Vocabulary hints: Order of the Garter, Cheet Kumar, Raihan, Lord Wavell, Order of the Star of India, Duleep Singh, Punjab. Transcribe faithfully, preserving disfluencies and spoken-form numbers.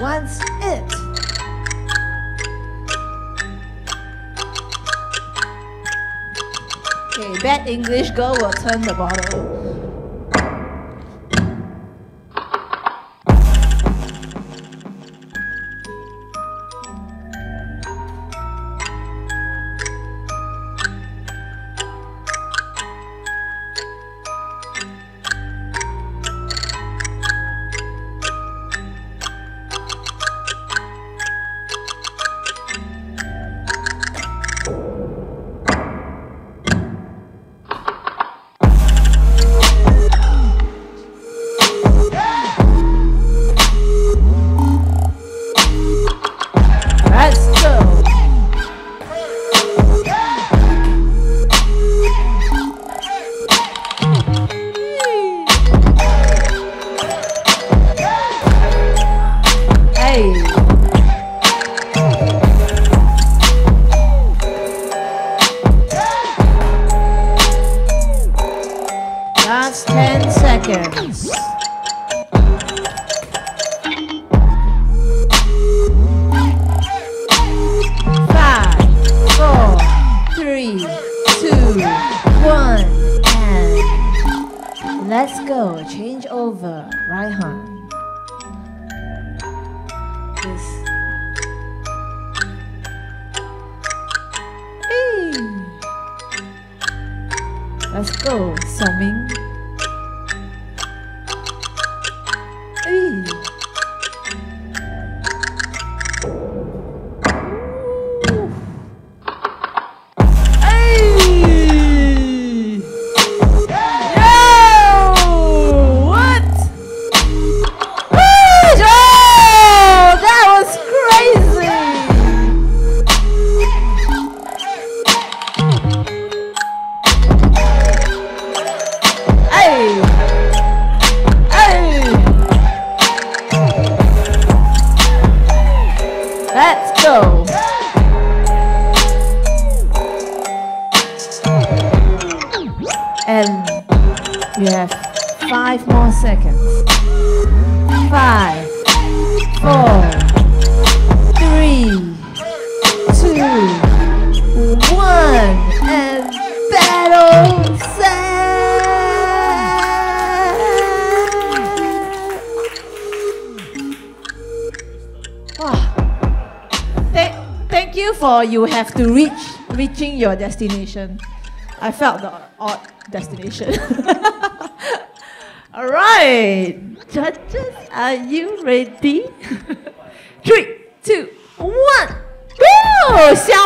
was it. Okay, bad English girl will turn the bottle. Last ten seconds. Five, four, three, two, one, and let's go. Change over, Raihan. Let's go, Saming. Hey. Hey. Yo! What? Hey, yo! That was crazy! Let's go. And we have five more seconds. Five, four, three, two, one, and battle set. Oh. Thank you for you have to reach reaching your destination. I felt the odd destination. All right, judges, are you ready? Three, two, one, go!